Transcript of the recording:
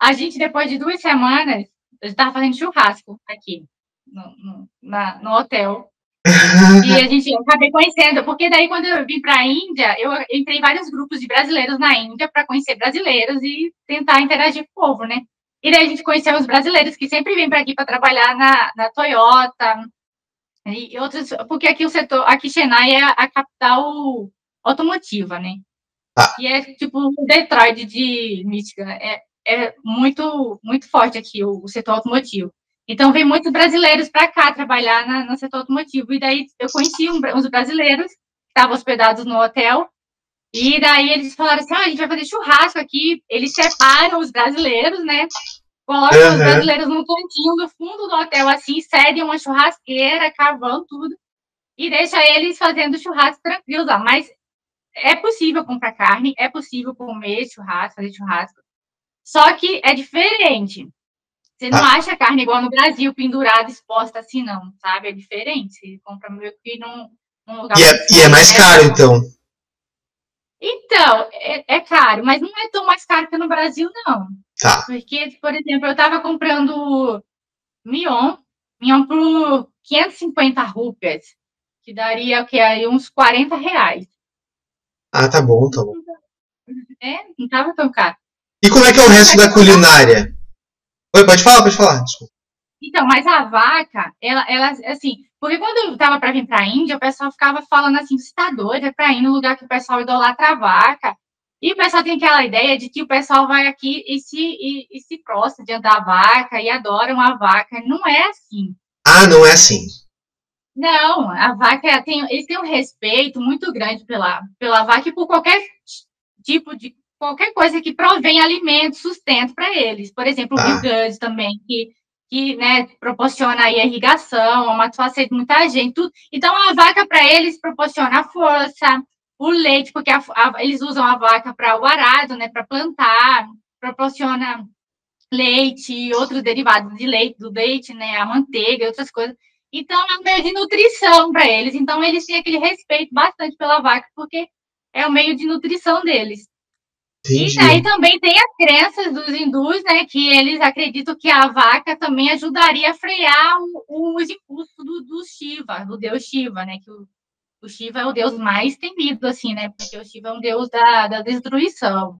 A gente, depois de 2 semanas, eu estava fazendo churrasco aqui, no hotel. E a gente acabei conhecendo, porque daí quando eu vim para a Índia, eu entrei em vários grupos de brasileiros na Índia para conhecer brasileiros e tentar interagir com o povo, né? E daí a gente conheceu os brasileiros que sempre vêm para aqui para trabalhar na Toyota e outros, porque aqui o setor, aqui Chennai é a capital automotiva, né? E é tipo Detroit de Michigan, é muito, muito forte aqui o setor automotivo. Então, vem muitos brasileiros para cá trabalhar no setor automotivo. E daí, eu conheci uns brasileiros que estavam hospedados no hotel. E daí, eles falaram assim, a gente vai fazer churrasco aqui. Eles separam os brasileiros, né? Colocam os brasileiros num cantinho no fundo do hotel, assim. Cedem uma churrasqueira, carvão, tudo. E deixa eles fazendo churrasco tranquilos lá. Mas é possível comprar carne, é possível comer churrasco, fazer churrasco. Só que é diferente. Você não acha carne igual no Brasil, pendurada, exposta assim, não, sabe? É diferente. Você compra meio que num lugar... E é mais caro, então? Então, é caro, mas não é tão mais caro que no Brasil, não. Tá. Porque, por exemplo, eu estava comprando Mion por 550 rúpias, que daria o quê? Aí uns R$40. Ah, tá bom, tá bom. Não estava tão caro. E como é que é o resto da culinária? Oi, pode falar, desculpa. Então, mas a vaca, ela assim, porque quando eu tava para vir para a Índia, o pessoal ficava falando assim, você tá doida para ir no lugar que o pessoal idolatra a vaca. E o pessoal tem aquela ideia de que o pessoal vai aqui e se prostra diante da vaca e adora uma vaca. Não é assim. Ah, não é assim. Não, a vaca, eles têm um respeito muito grande pela vaca e por qualquer tipo de... Qualquer coisa que provém alimento, sustento para eles. Por exemplo, o Rio Grande também, que né, proporciona aí a irrigação, a matuação de muita gente. Tudo. Então, a vaca para eles proporciona força, o leite, porque eles usam a vaca para o arado, né, para plantar, proporciona leite, outros derivados de leite, né, a manteiga, outras coisas. Então, é um meio de nutrição para eles. Então, eles têm aquele respeito bastante pela vaca, porque é um meio de nutrição deles. Entendi. E daí também tem as crenças dos hindus, né, que eles acreditam que a vaca também ajudaria a frear os impulsos do Shiva, do deus Shiva, né, que o Shiva é o deus mais temido, assim, né, porque o Shiva é um deus da destruição.